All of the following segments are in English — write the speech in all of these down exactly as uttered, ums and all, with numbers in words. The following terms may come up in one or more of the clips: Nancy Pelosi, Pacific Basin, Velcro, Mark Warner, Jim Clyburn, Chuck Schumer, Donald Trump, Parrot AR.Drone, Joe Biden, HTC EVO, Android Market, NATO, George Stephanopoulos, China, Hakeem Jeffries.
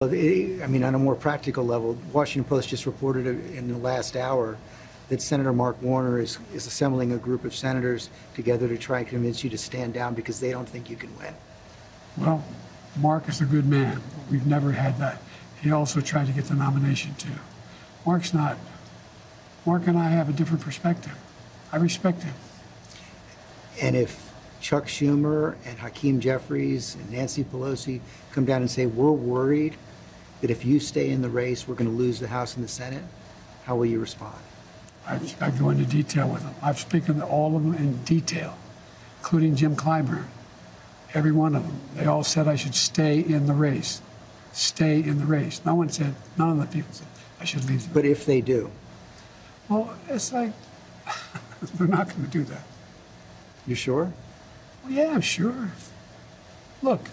I mean, on a more practical level, the Washington Post just reported in the last hour that Senator Mark Warner is, is assembling a group of senators together to try and convince you to stand down because they don't think you can win. Well, Mark is a good man. We've never had that. He also tried to get the nomination, too. Mark's not. Mark and I have a different perspective. I respect him. And if Chuck Schumer and Hakeem Jeffries and Nancy Pelosi come down and say, we're worried that if you stay in the race, we're going to lose the House and the Senate, how will you respond? I, I go into detail with them. I've spoken to all of them in detail, including Jim Clyburn, every one of them. They all said I should stay in the race, stay in the race. No one said, none of the people said I should leave. Them. But if they do? Well, it's like, they're not going to do that. You sure? Yeah, sure. Look,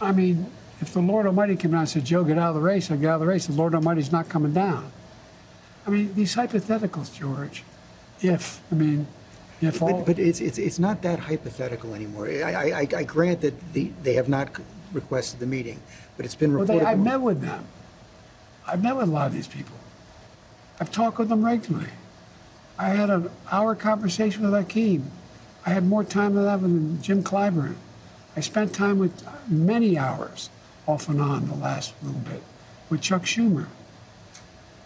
I mean, if the Lord Almighty came down and said, Joe, get out of the race, I get out of the race, the Lord Almighty's not coming down. I mean, these hypotheticals, George, if, I mean, if all... But, but it's, it's, it's not that hypothetical anymore. I, I, I grant that the, they have not requested the meeting, but it's been reported... Well, they, I've met with them. I've met with a lot of these people. I've talked with them regularly. I had an hour conversation with Hakeem. I had more time than that with Jim Clyburn. I spent time with many hours, off and on the last little bit, with Chuck Schumer.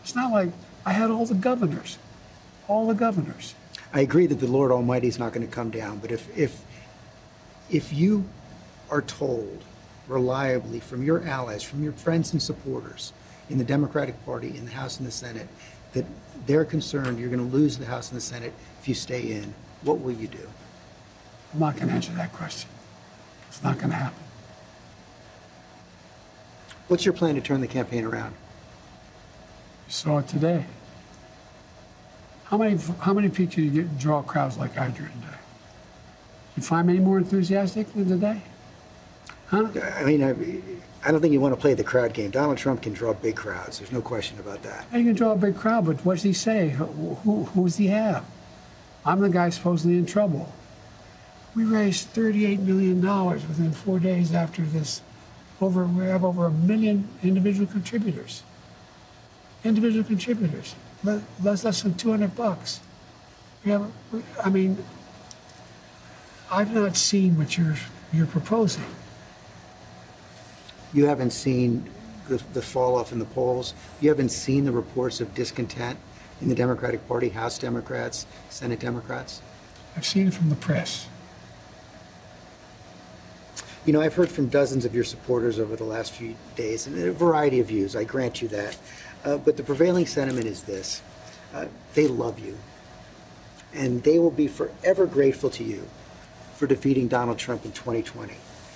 It's not like I had all the governors, all the governors. I agree that the Lord Almighty's not going to come down, but if, if, if you are told reliably from your allies, from your friends and supporters in the Democratic Party, in the House and the Senate, that they're concerned you're going to lose the House and the Senate if you stay in, what will you do? I'm not going to answer that question. It's not going to happen. What's your plan to turn the campaign around? You saw it today. How many how many people do you get, draw crowds like I drew today? You find me any more enthusiastic than today? Huh? I mean, I, I don't think you want to play the crowd game. Donald Trump can draw big crowds. There's no question about that. He can draw a big crowd, but what does he say? Who, who, who does he have? I'm the guy supposedly in trouble. We raised thirty-eight million dollars within four days after this. Over, we have over a million individual contributors. Individual contributors. That's less than two hundred bucks. We have, I mean, I've not seen what you're, you're proposing. You haven't seen the, the fall off in the polls. You haven't seen the reports of discontent in the Democratic Party, House Democrats, Senate Democrats. I've seen it from the press. You know, I've heard from dozens of your supporters over the last few days, and a variety of views, I grant you that. Uh, but the prevailing sentiment is this. Uh, they love you, and they will be forever grateful to you for defeating Donald Trump in twenty twenty.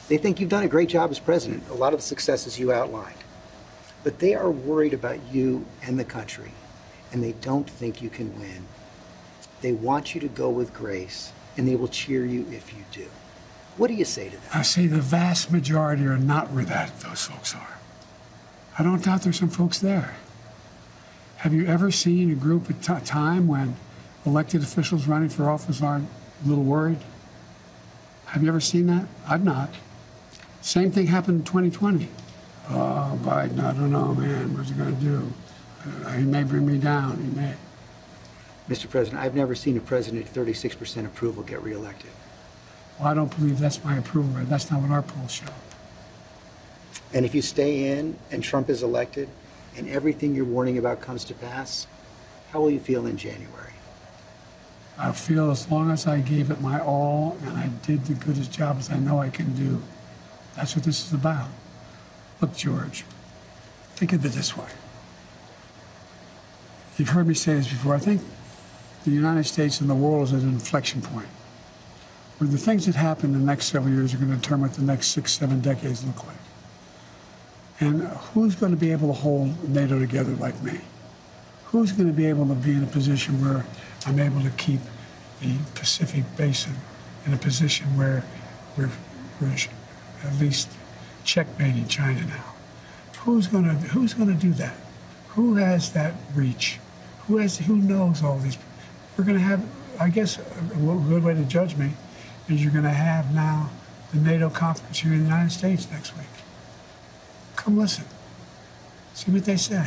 They think you've done a great job as president, a lot of the successes you outlined. But they are worried about you and the country, and they don't think you can win. They want you to go with grace, and they will cheer you if you do. What do you say to that? I say the vast majority are not where that those folks are. I don't doubt there's some folks there. Have you ever seen a group at a time when elected officials running for office aren't a little worried? Have you ever seen that? I've not. Same thing happened in twenty twenty. Oh, Biden, I don't know, man. What's he going to do? Uh, he may bring me down. He may. Mister President, I've never seen a president at thirty-six percent approval get reelected. Well, I don't believe that's my approval rate. That's not what our polls show. And if you stay in and Trump is elected and everything you're warning about comes to pass, how will you feel in January? I'll feel as long as I gave it my all and I did the goodest job as I know I can do. That's what this is about. Look, George, think of it this way. You've heard me say this before. I think the United States and the world is at an inflection point, where the things that happen in the next several years are going to determine what the next six, seven decades look like. And who's going to be able to hold NATO together like me? Who's going to be able to be in a position where I'm able to keep the Pacific Basin in a position where we're, we're at least checkmating China now? Who's going to, who's going to do that? Who has that reach? Who has, who knows all these? We're going to have, I guess, a good way to judge me is you're going to have now the NATO conference here in the United States next week. Come listen. See what they say.